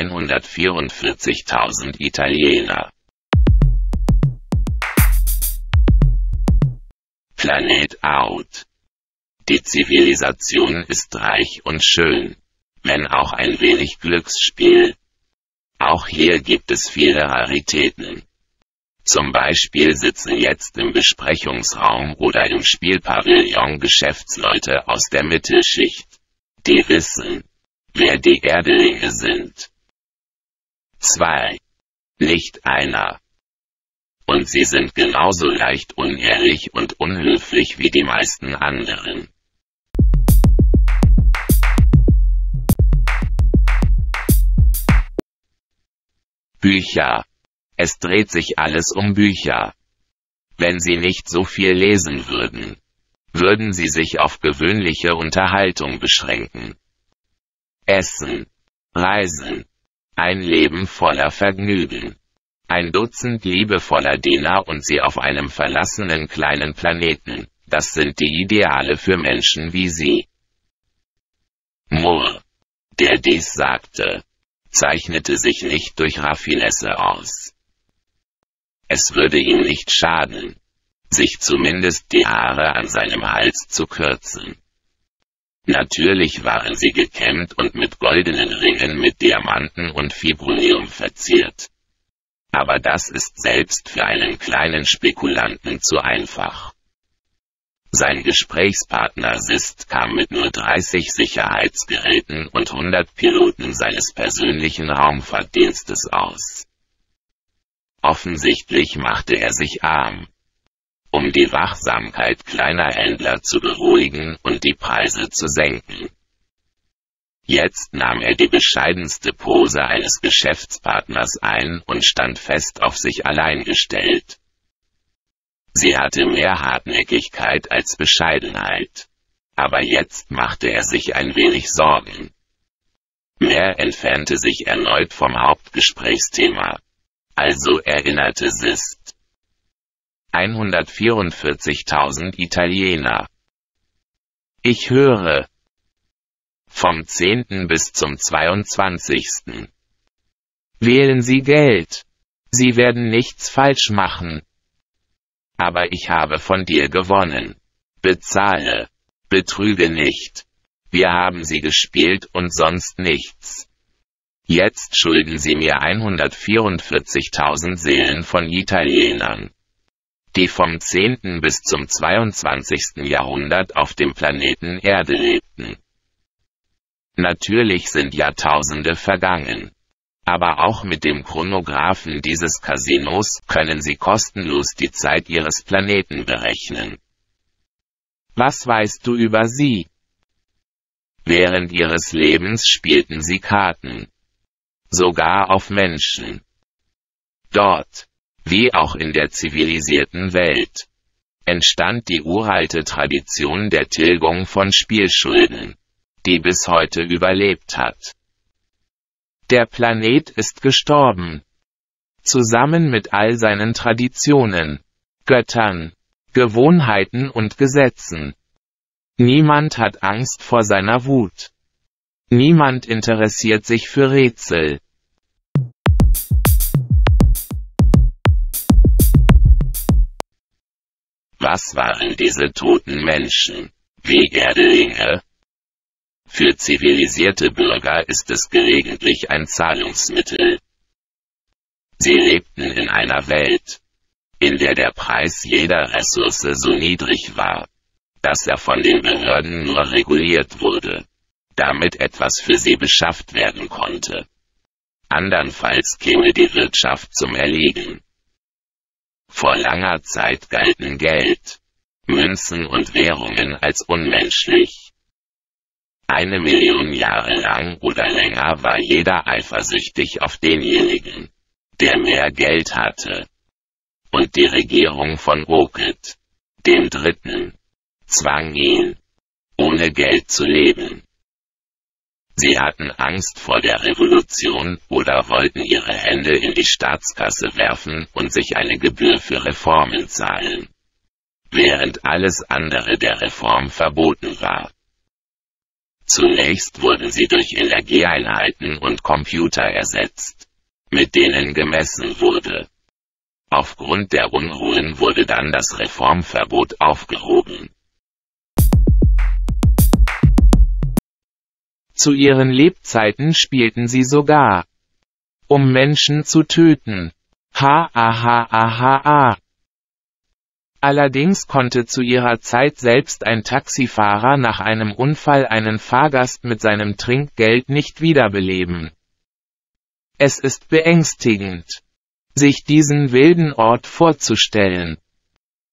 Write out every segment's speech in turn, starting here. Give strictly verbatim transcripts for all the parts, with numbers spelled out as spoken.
hundertvierundvierzigtausend Italiener. Planet out. Die Zivilisation ist reich und schön, wenn auch ein wenig Glücksspiel. Auch hier gibt es viele Raritäten. Zum Beispiel sitzen jetzt im Besprechungsraum oder im Spielpavillon Geschäftsleute aus der Mittelschicht, die wissen, wer die Erdlinge sind. zwei. Nicht einer. Und sie sind genauso leicht unehrlich und unhöflich wie die meisten anderen. Bücher. Es dreht sich alles um Bücher. Wenn Sie nicht so viel lesen würden, würden Sie sich auf gewöhnliche Unterhaltung beschränken. Essen, Reisen, ein Leben voller Vergnügen. Ein Dutzend liebevoller Diener und Sie auf einem verlassenen kleinen Planeten, das sind die Ideale für Menschen wie Sie. Moore, der dies sagte, zeichnete sich nicht durch Raffinesse aus. Es würde ihm nicht schaden, sich zumindest die Haare an seinem Hals zu kürzen. Natürlich waren sie gekämmt und mit goldenen Ringen mit Diamanten und Fibronium verziert. Aber das ist selbst für einen kleinen Spekulanten zu einfach. Sein Gesprächspartner S I S T kam mit nur dreißig Sicherheitsgeräten und hundert Piloten seines persönlichen Raumfahrtdienstes aus. Offensichtlich machte er sich arm, um die Wachsamkeit kleiner Händler zu beruhigen und die Preise zu senken. Jetzt nahm er die bescheidenste Pose eines Geschäftspartners ein und stand fest auf sich allein gestellt. Sie hatte mehr Hartnäckigkeit als Bescheidenheit. Aber jetzt machte er sich ein wenig Sorgen. Mehr entfernte sich erneut vom Hauptgesprächsthema. Also erinnerte S I S T. hundertvierundvierzigtausend Italiener. Ich höre. Vom zehnten bis zum zweiundzwanzigsten Wählen Sie Geld. Sie werden nichts falsch machen. Aber ich habe von dir gewonnen. Bezahle. Betrüge nicht. Wir haben sie gespielt und sonst nichts. Jetzt schulden sie mir hundertvierundvierzigtausend Seelen von Italienern, die vom zehnten bis zum zweiundzwanzigsten Jahrhundert auf dem Planeten Erde lebten. Natürlich sind Jahrtausende vergangen. Aber auch mit dem Chronographen dieses Casinos können Sie kostenlos die Zeit Ihres Planeten berechnen. Was weißt du über sie? Während Ihres Lebens spielten Sie Karten. Sogar auf Menschen. Dort, wie auch in der zivilisierten Welt, entstand die uralte Tradition der Tilgung von Spielschulden, die bis heute überlebt hat. Der Planet ist gestorben. Zusammen mit all seinen Traditionen, Göttern, Gewohnheiten und Gesetzen. Niemand hat Angst vor seiner Wut. Niemand interessiert sich für Rätsel. Was waren diese toten Menschen, wie Erdlinge? Für zivilisierte Bürger ist es gelegentlich ein Zahlungsmittel. Sie lebten in einer Welt, in der der Preis jeder Ressource so niedrig war, dass er von den Behörden nur reguliert wurde, damit etwas für sie beschafft werden konnte. Andernfalls käme die Wirtschaft zum Erliegen. Vor langer Zeit galten Geld, Münzen und Währungen als unmenschlich. Eine Million Jahre lang oder länger war jeder eifersüchtig auf denjenigen, der mehr Geld hatte. Und die Regierung von Roket, dem Dritten, zwang ihn, ohne Geld zu leben. Sie hatten Angst vor der Revolution oder wollten ihre Hände in die Staatskasse werfen und sich eine Gebühr für Reformen zahlen, während alles andere der Reform verboten war. Zunächst wurde sie durch Energieeinheiten und Computer ersetzt, mit denen gemessen wurde. Aufgrund der Unruhen wurde dann das Reformverbot aufgehoben. Zu ihren Lebzeiten spielten sie sogar, um Menschen zu töten. Ha ha ha ha ha. Allerdings konnte zu ihrer Zeit selbst ein Taxifahrer nach einem Unfall einen Fahrgast mit seinem Trinkgeld nicht wiederbeleben. Es ist beängstigend, sich diesen wilden Ort vorzustellen,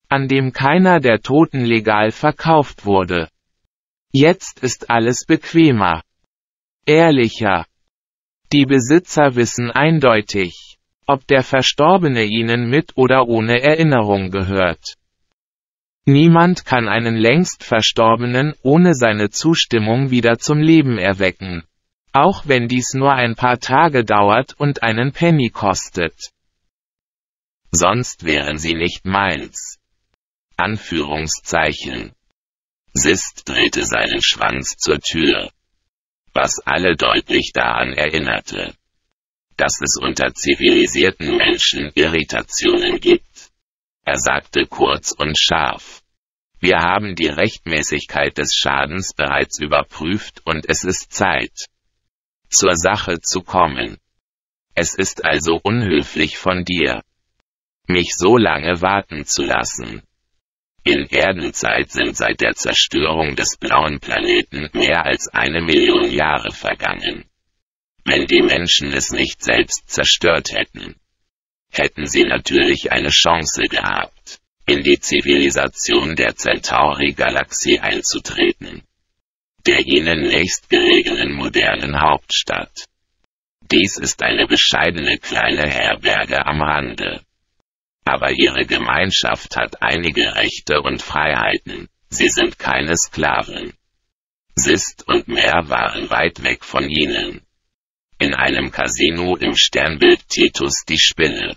an dem keiner der Toten legal verkauft wurde. Jetzt ist alles bequemer, ehrlicher. Die Besitzer wissen eindeutig, ob der Verstorbene ihnen mit oder ohne Erinnerung gehört. Niemand kann einen längst Verstorbenen ohne seine Zustimmung wieder zum Leben erwecken, auch wenn dies nur ein paar Tage dauert und einen Penny kostet. Sonst wären sie nicht meins. Anführungszeichen. Sist drehte seinen Schwanz zur Tür, was alle deutlich daran erinnerte, dass es unter zivilisierten Menschen Irritationen gibt. Er sagte kurz und scharf: Wir haben die Rechtmäßigkeit des Schadens bereits überprüft und es ist Zeit, zur Sache zu kommen. Es ist also unhöflich von dir, mich so lange warten zu lassen. In Erdenzeit sind seit der Zerstörung des blauen Planeten mehr als eine Million Jahre vergangen. Wenn die Menschen es nicht selbst zerstört hätten, hätten sie natürlich eine Chance gehabt, in die Zivilisation der Centauri-Galaxie einzutreten, der ihnen nächstgelegenen modernen Hauptstadt. Dies ist eine bescheidene kleine Herberge am Rande. Aber ihre Gemeinschaft hat einige Rechte und Freiheiten, sie sind keine Sklaven. Sist und Meer waren weit weg von ihnen. In einem Casino im Sternbild Titus die Spinne.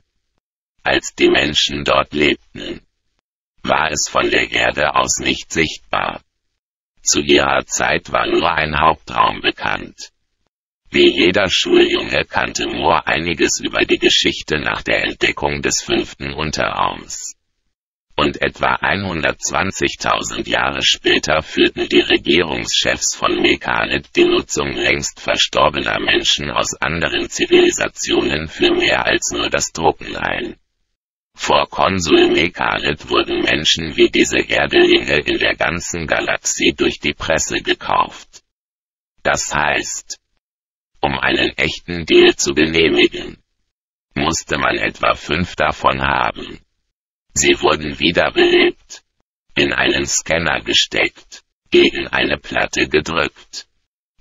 Als die Menschen dort lebten, war es von der Erde aus nicht sichtbar. Zu ihrer Zeit war nur ein Hauptraum bekannt. Wie jeder Schuljunge kannte Moore einiges über die Geschichte nach der Entdeckung des fünften Unterraums. Und etwa hundertzwanzigtausend Jahre später führten die Regierungschefs von Mekaret die Nutzung längst verstorbener Menschen aus anderen Zivilisationen für mehr als nur das Drucken ein. Vor Konsul Mekaret wurden Menschen wie diese Erdelinge in der ganzen Galaxie durch die Presse gekauft. Das heißt, um einen echten Deal zu genehmigen, musste man etwa fünf davon haben. Sie wurden wiederbelebt, in einen Scanner gesteckt, gegen eine Platte gedrückt.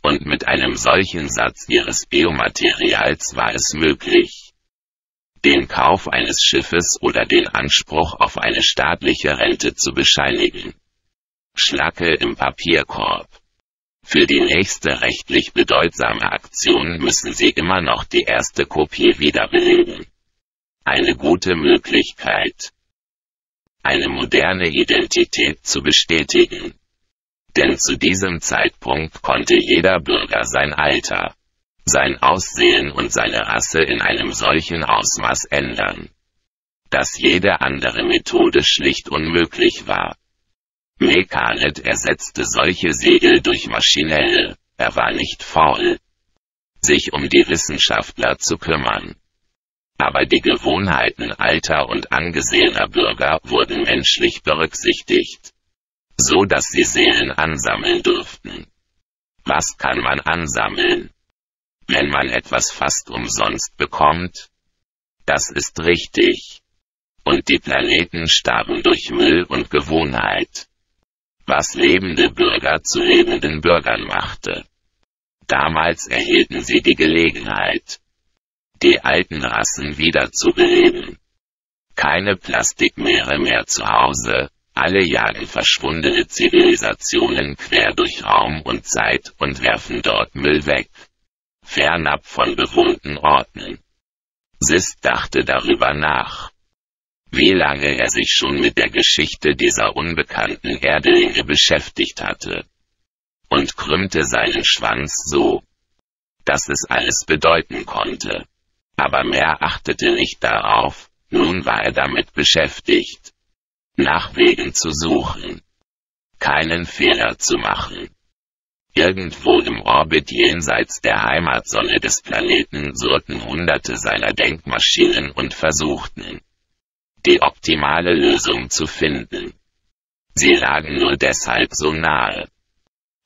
Und mit einem solchen Satz ihres Biomaterials war es möglich, den Kauf eines Schiffes oder den Anspruch auf eine staatliche Rente zu bescheinigen. Schlacke im Papierkorb. Für die nächste rechtlich bedeutsame Aktion müssen Sie immer noch die erste Kopie wiederbeleben. Eine gute Möglichkeit, eine moderne Identität zu bestätigen. Denn zu diesem Zeitpunkt konnte jeder Bürger sein Alter, sein Aussehen und seine Rasse in einem solchen Ausmaß ändern, dass jede andere Methode schlicht unmöglich war. Mekaret ersetzte solche Segel durch maschinelle. Er war nicht faul, sich um die Wissenschaftler zu kümmern. Aber die Gewohnheiten alter und angesehener Bürger wurden menschlich berücksichtigt, so dass sie Seelen ansammeln durften. Was kann man ansammeln, wenn man etwas fast umsonst bekommt? Das ist richtig. Und die Planeten starben durch Müll und Gewohnheit, was lebende Bürger zu lebenden Bürgern machte. Damals erhielten sie die Gelegenheit, die alten Rassen wiederzubeleben. Keine Plastikmeere mehr zu Hause, alle jagen verschwundene Zivilisationen quer durch Raum und Zeit und werfen dort Müll weg, fernab von bewohnten Orten. Sist dachte darüber nach, wie lange er sich schon mit der Geschichte dieser unbekannten Erdelinge beschäftigt hatte. und krümmte seinen Schwanz so, dass es alles bedeuten konnte. Aber mehr achtete nicht darauf, nun war er damit beschäftigt, nach Wegen zu suchen, keinen Fehler zu machen. Irgendwo im Orbit jenseits der Heimatsonne des Planeten surrten Hunderte seiner Denkmaschinen und versuchten, die optimale Lösung zu finden. Sie lagen nur deshalb so nahe,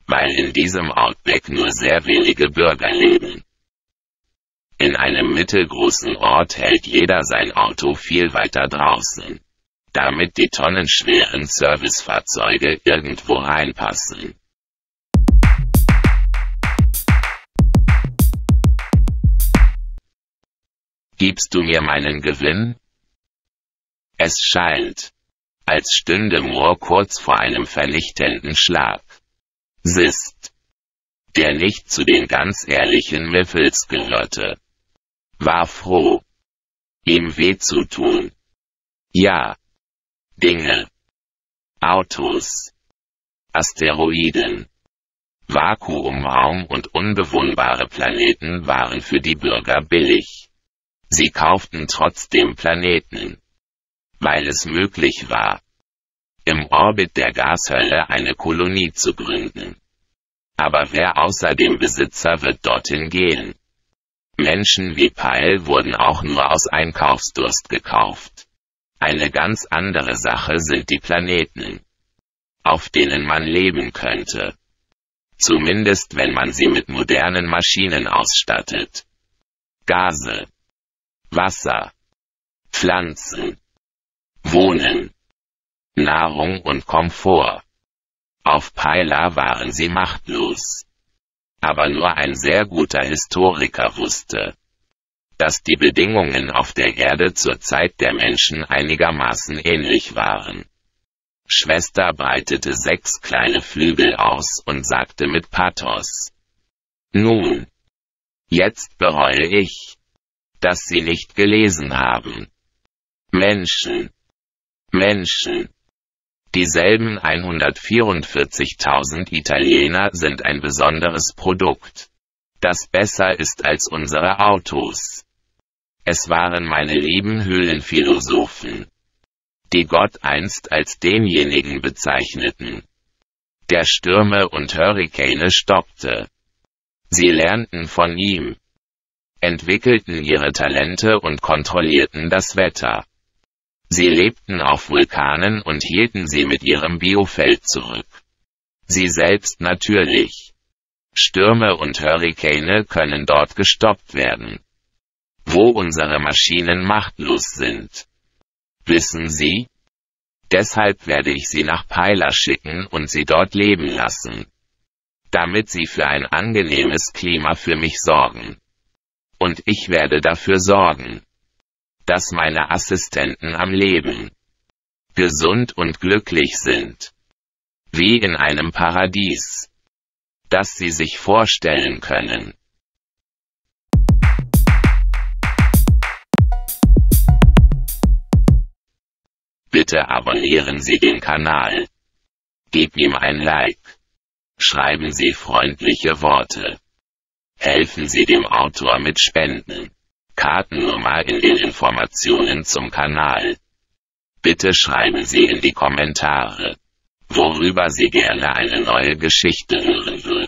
weil in diesem Outback nur sehr wenige Bürger leben. In einem mittelgroßen Ort hält jeder sein Auto viel weiter draußen, damit die tonnenschweren Servicefahrzeuge irgendwo reinpassen. Gibst du mir meinen Gewinn? Es scheint, als stünde Moore kurz vor einem vernichtenden Schlag. S I S T, der nicht zu den ganz ehrlichen Miffels gehörte, war froh, ihm weh zu tun. Ja. Dinge. Autos. Asteroiden. Vakuumraum und unbewohnbare Planeten waren für die Bürger billig. Sie kauften trotzdem Planeten, weil es möglich war, im Orbit der Gashölle eine Kolonie zu gründen. Aber wer außer dem Besitzer wird dorthin gehen? Menschen wie Peil wurden auch nur aus Einkaufsdurst gekauft. Eine ganz andere Sache sind die Planeten, auf denen man leben könnte. Zumindest wenn man sie mit modernen Maschinen ausstattet. Gase, Wasser, Pflanzen, Wohnen, Nahrung und Komfort. Auf Pilar waren sie machtlos. Aber nur ein sehr guter Historiker wusste, dass die Bedingungen auf der Erde zur Zeit der Menschen einigermaßen ähnlich waren. Schwester breitete sechs kleine Flügel aus und sagte mit Pathos: Nun, jetzt bereue ich, dass Sie nicht gelesen haben. Menschen, Menschen. Dieselben hundertvierundvierzigtausend Italiener sind ein besonderes Produkt, das besser ist als unsere Autos. Es waren meine lieben Höhlenphilosophen, die Gott einst als denjenigen bezeichneten, der Stürme und Hurrikane stoppte. Sie lernten von ihm, entwickelten ihre Talente und kontrollierten das Wetter. Sie lebten auf Vulkanen und hielten sie mit ihrem Biofeld zurück. Sie selbst natürlich. Stürme und Hurrikane können dort gestoppt werden, wo unsere Maschinen machtlos sind. Wissen Sie? Deshalb werde ich Sie nach Pilar schicken und Sie dort leben lassen, damit Sie für ein angenehmes Klima für mich sorgen. Und ich werde dafür sorgen, dass meine Assistenten am Leben, gesund und glücklich sind, wie in einem Paradies, das sie sich vorstellen können. Bitte abonnieren Sie den Kanal. Gib ihm ein Like. Schreiben Sie freundliche Worte. Helfen Sie dem Autor mit Spenden. Kartennummer in den Informationen zum Kanal. Bitte schreiben Sie in die Kommentare, worüber Sie gerne eine neue Geschichte hören würden.